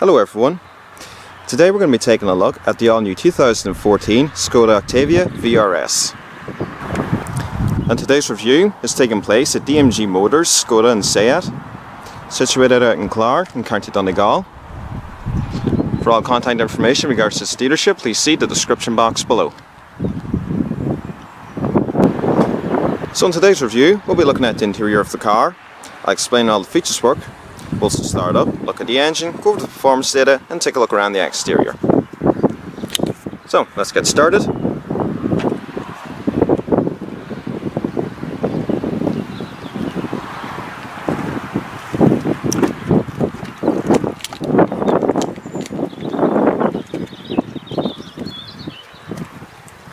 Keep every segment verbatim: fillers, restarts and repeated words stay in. Hello everyone, today we're going to be taking a look at the all-new two thousand fourteen Škoda Octavia V R S. And today's review is taking place at D M G Motors, Škoda and SEAT, situated out in Clare in County Donegal. For all contact information in regards to this dealership, please see the description box below. So in today's review, we'll be looking at the interior of the car. I'll explain all the features work. We'll start up, look at the engine, go over the performance data and take a look around the exterior. So let's get started.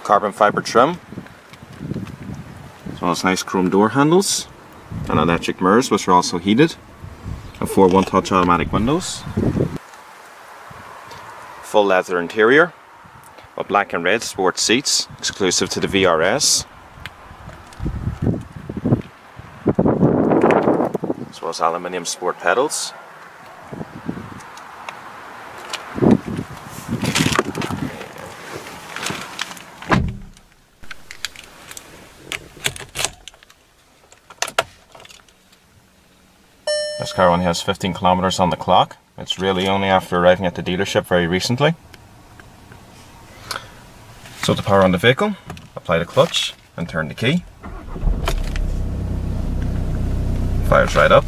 Carbon fibre trim, as well as nice chrome door handles and electric mirrors, which are also heated. And four one-touch automatic windows. Full leather interior with black and red sports seats, exclusive to the V R S, as well as aluminium sport pedals. This car only has fifteen kilometers on the clock. It's really only after arriving at the dealership very recently. So to power on the vehicle, apply the clutch and turn the key. Fires right up.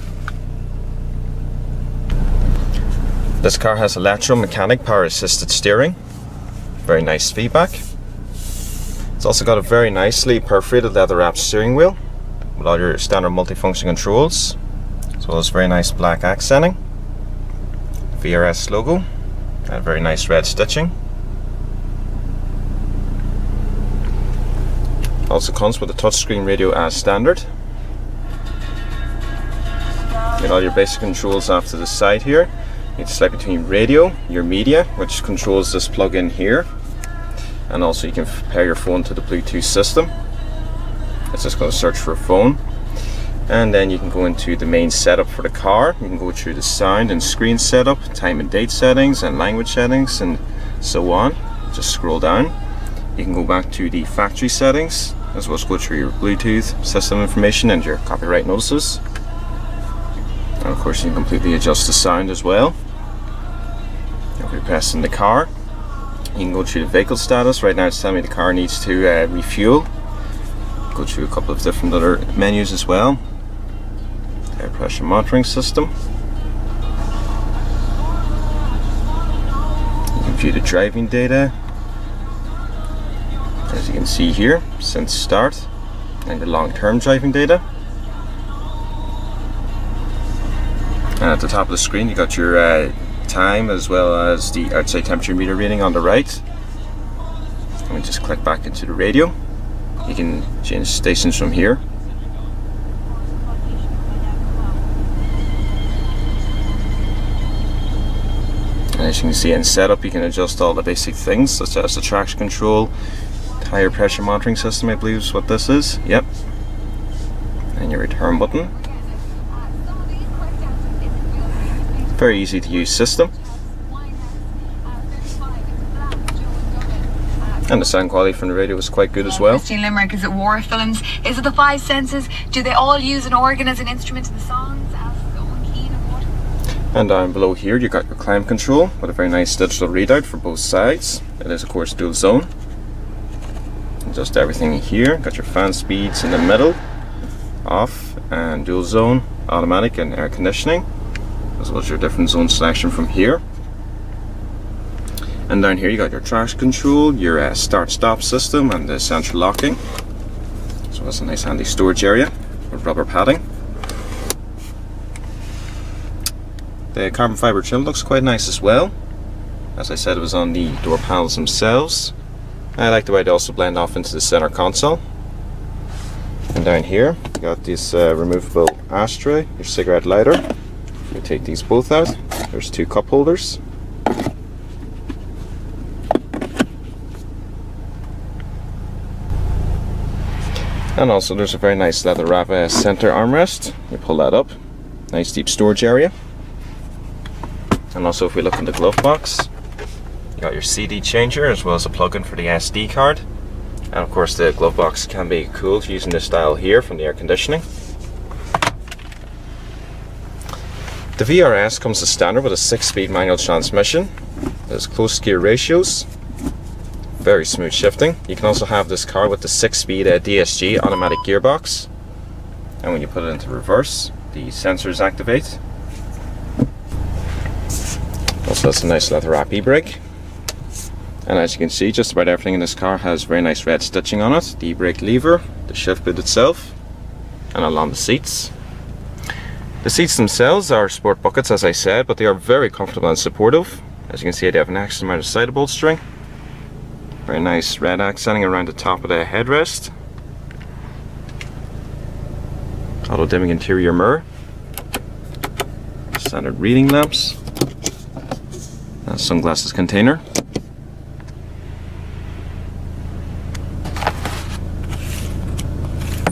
This car has electromechanic power assisted steering. Very nice feedback. It's also got a very nicely perforated leather wrapped steering wheel with all your standard multifunction controls. So it's very nice black accenting, V R S logo, and very nice red stitching. Also comes with a touchscreen radio as standard. Get all your basic controls off to the side here. You need to select between radio, your media, which controls this plug-in here, and also you can pair your phone to the Bluetooth system. It's just going to search for a phone. And then you can go into the main setup for the car. You can go through the sound and screen setup, time and date settings and language settings and so on. Just scroll down. You can go back to the factory settings, as well as go through your Bluetooth system information and your copyright notices. And of course you can completely adjust the sound as well. If you're pressing the car, you can go through the vehicle status. Right now it's telling me the car needs to uh, refuel. Go through a couple of different other menus as well. Air pressure monitoring system. You can view the driving data, as you can see here, since start, and the long-term driving data. And at the top of the screen you got your uh, time, as well as the outside temperature meter reading on the right. And we just click back into the radio. You can change stations from here. And as you can see in setup, you can adjust all the basic things, such as the traction control, tire pressure monitoring system, I believe is what this is. Yep. And your return button. Very easy to use system. And the sound quality from the radio was quite good as well. Christine Limerick, is it war films? Is it the five senses? Do they all use an organ as an instrument in the songs? And down below here you got your climb control with a very nice digital readout for both sides. It is of course dual zone. And just everything here, got your fan speeds in the middle, off and dual zone, automatic and air conditioning, as well as your different zone selection from here. And down here you got your traction control, your uh, start stop system and the central locking. So that's a nice handy storage area with rubber padding. The carbon fibre trim looks quite nice as well. As I said, it was on the door panels themselves. I like the way they also blend off into the center console. And down here, you got this uh, removable ashtray, your cigarette lighter. You take these both out. There's two cup holders. And also there's a very nice leather wrap uh, center armrest. You pull that up. Nice deep storage area. And also, if we look in the glove box, you got your C D changer as well as a plug-in for the S D card. And of course, the glove box can be cooled using this dial here from the air conditioning. The V R S comes as standard with a six-speed manual transmission. There's close gear ratios, very smooth shifting. You can also have this car with the six-speed uh, D S G automatic gearbox. And when you put it into reverse, the sensors activate. Also, that's a nice leather wrap e-brake. And as you can see, just about everything in this car has very nice red stitching on it. The e-brake lever, the shift boot itself, and along the seats. The seats themselves are sport buckets, as I said, but they are very comfortable and supportive. As you can see, they have an excellent amount of side bolstering. Very nice red accenting around the top of the headrest. Auto dimming interior mirror. Standard reading lamps. And sunglasses container.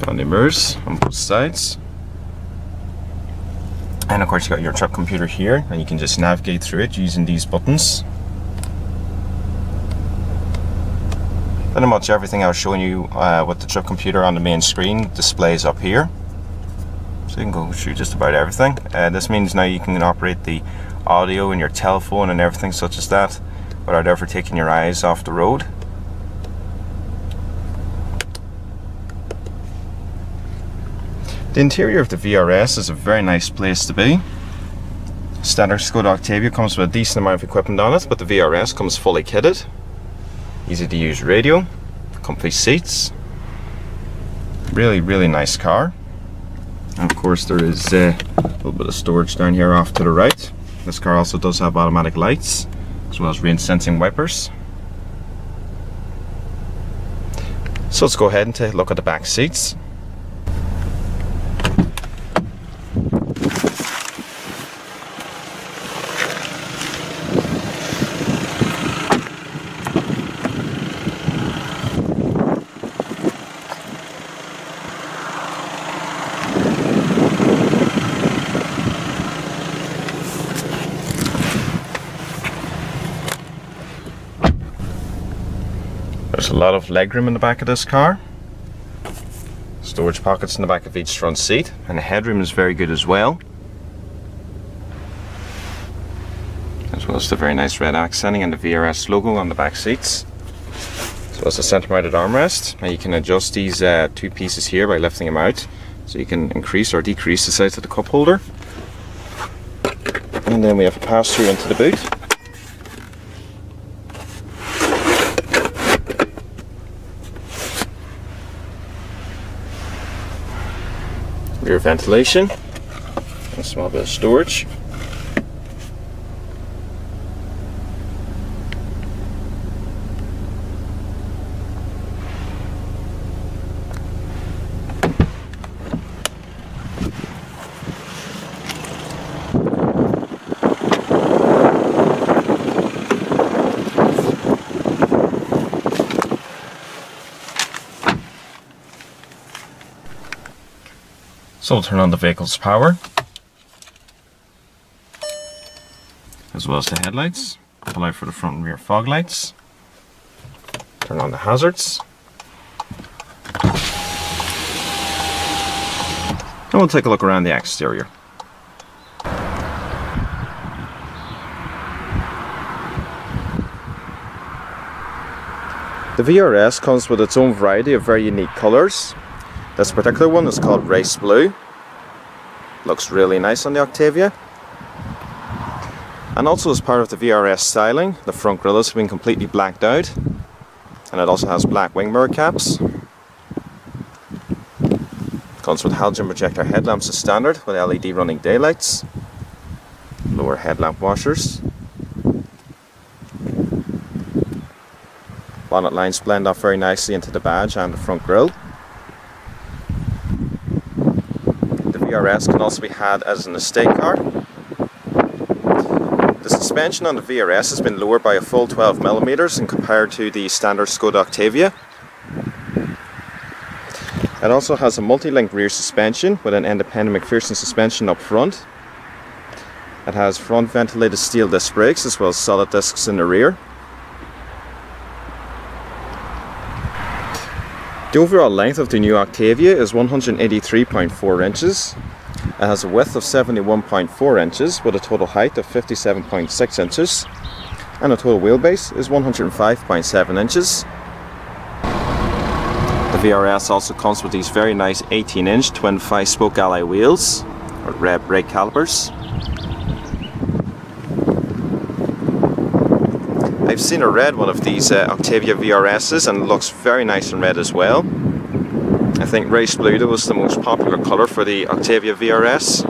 Vanity mirrors on both sides. And of course, you got your truck computer here, and you can just navigate through it using these buttons. Pretty much everything I was showing you uh, with the truck computer on the main screen displays up here. So you can go through just about everything. Uh, this means now you can operate the audio and your telephone and everything such as that without ever taking your eyes off the road. The interior of the V R S is a very nice place to be. Standard Škoda Octavia comes with a decent amount of equipment on it, but the V R S comes fully kitted. Easy to use radio, comfy seats. Really, really nice car. And of course, there is uh, a little bit of storage down here off to the right. This car also does have automatic lights, as well as rain sensing wipers. So let's go ahead and take a look at the back seats. There's a lot of legroom in the back of this car. Storage pockets in the back of each front seat, and the headroom is very good as well. As well as the very nice red accenting and the V R S logo on the back seats. As well as the center mounted armrest. And you can adjust these uh, two pieces here by lifting them out. So you can increase or decrease the size of the cup holder. And then we have a pass through into the boot. Rear ventilation and a small bit of storage. So we'll turn on the vehicle's power, as well as the headlights, allow for the front and rear fog lights, turn on the hazards, and we'll take a look around the exterior. The V R S comes with its own variety of very unique colours. This particular one is called Race Blue. Looks really nice on the Octavia. And also, as part of the V R S styling, the front grille has been completely blacked out. And it also has black wing mirror caps. Comes with halogen projector headlamps as standard, with L E D running daylights. Lower headlamp washers. Bonnet lines blend off very nicely into the badge and the front grille. V R S can also be had as an estate car. The suspension on the V R S has been lowered by a full twelve millimeters and compared to the standard Škoda Octavia. It also has a multi-link rear suspension with an independent McPherson suspension up front. It has front ventilated steel disc brakes as well as solid discs in the rear. The overall length of the new Octavia is one hundred eighty-three point four inches. It has a width of seventy-one point four inches with a total height of fifty-seven point six inches, and the total wheelbase is one hundred five point seven inches. The V R S also comes with these very nice eighteen inch twin five spoke alloy wheels or red brake calipers. I've seen a red one of these uh, Octavia V R Ss and it looks very nice in red as well. I think race blue was the most popular colour for the Octavia V R S.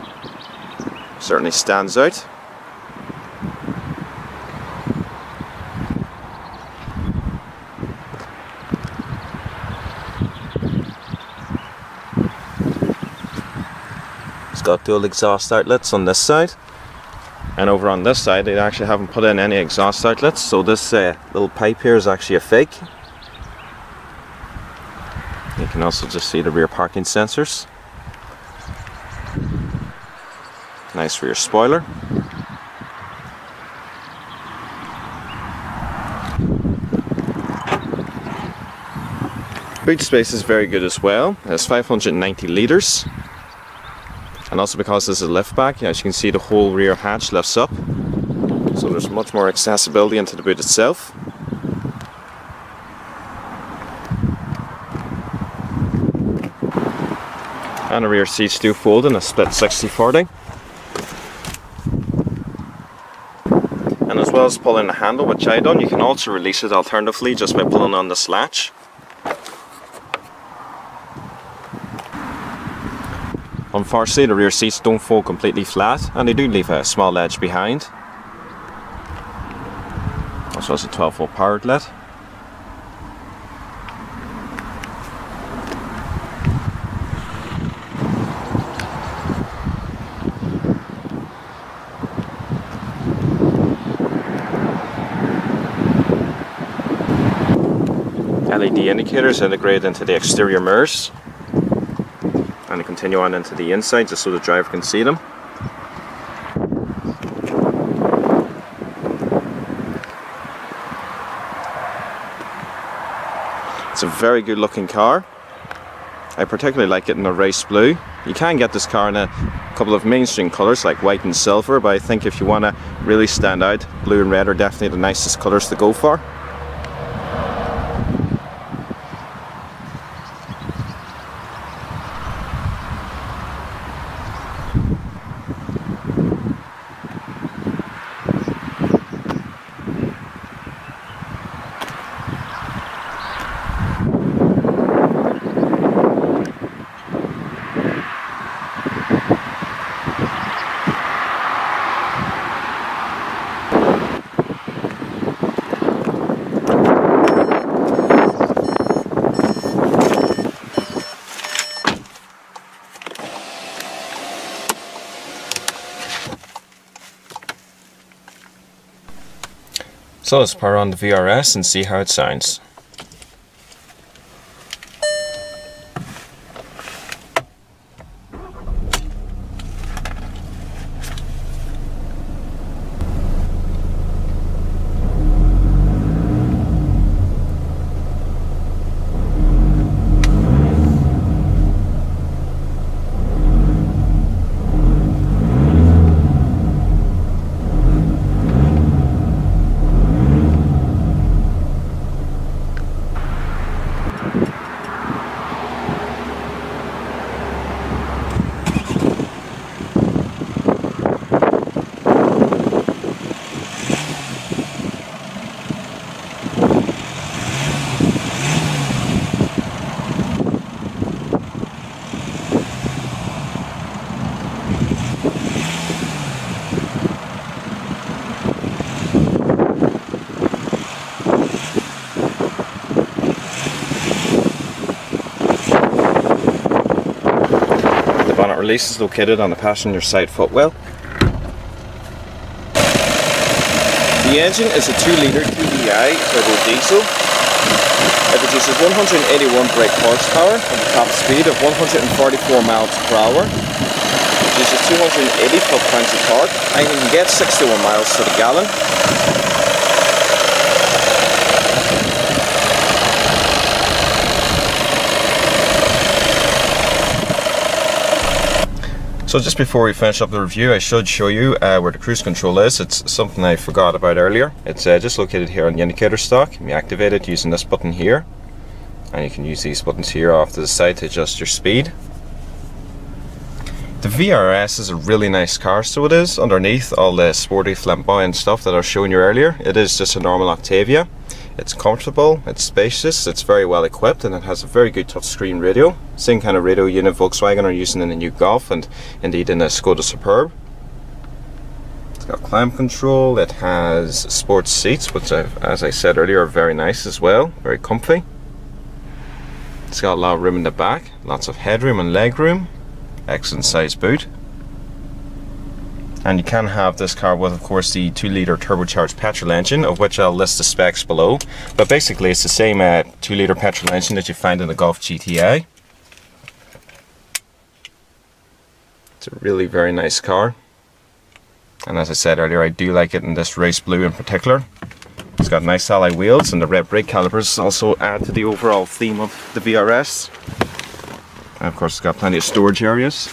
Certainly stands out. It's got dual exhaust outlets on this side. And over on this side, they actually haven't put in any exhaust outlets, so this uh, little pipe here is actually a fake. You can also just see the rear parking sensors. Nice rear spoiler. Boot space is very good as well. It's five hundred ninety litres. And also because this is a lift back, as you can see the whole rear hatch lifts up. So there's much more accessibility into the boot itself. And the rear seats do fold in a split sixty forty. And as well as pulling the handle, which I done, you can also release it alternatively just by pulling on this latch. Unfortunately, the rear seats don't fold completely flat and they do leave a small edge behind. Also has a twelve volt power outlet. L E D indicators integrated into the exterior mirrors. And continue on into the inside just so the driver can see them. It's a very good looking car. I particularly like it in the race blue. You can get this car in a couple of mainstream colours like white and silver, but I think if you want to really stand out, blue and red are definitely the nicest colours to go for. So let's power on the V R S and see how it sounds. The release is located on the passenger side footwell. The engine is a two litre T D I turbo diesel. It produces one hundred eighty-one brake horsepower at a top speed of one hundred forty-four miles per hour. It produces two hundred eighty foot-pounds of torque, and you can get sixty-one miles to the gallon. So just before we finish up the review, I should show you uh, where the cruise control is. It's something I forgot about earlier. It's uh, just located here on the indicator stock. You can activate it using this button here, and you can use these buttons here off to the side to adjust your speed. The V R S is a really nice car, so it is. Underneath all the sporty flamboyant stuff that I was showing you earlier, it is just a normal Octavia. It's comfortable, it's spacious, it's very well equipped, and it has a very good touchscreen radio. Same kind of radio unit Volkswagen are using in the new Golf and indeed in the Škoda Superb. It's got climate control, it has sports seats, which I've, as I said earlier, are very nice as well, very comfy. It's got a lot of room in the back, lots of headroom and legroom, excellent size boot. And you can have this car with, of course, the two litre turbocharged petrol engine, of which I'll list the specs below. But basically it's the same uh, two litre petrol engine that you find in the Golf G T I. It's a really very nice car. And as I said earlier, I do like it in this race blue in particular. It's got nice alloy wheels, and the red brake calipers also add to the overall theme of the V R S. And of course it's got plenty of storage areas.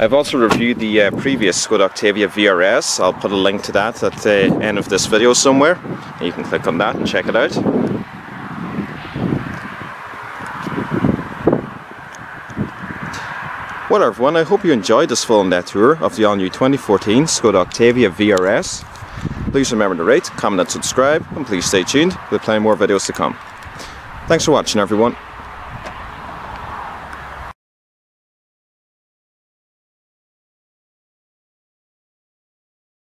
I've also reviewed the uh, previous Škoda Octavia V R S. I'll put a link to that at the end of this video somewhere. And you can click on that and check it out. Well everyone, I hope you enjoyed this full in-depth tour of the all-new twenty fourteen Škoda Octavia V R S. Please remember to rate, comment and subscribe, and please stay tuned. We'll be playing more videos to come. Thanks for watching everyone.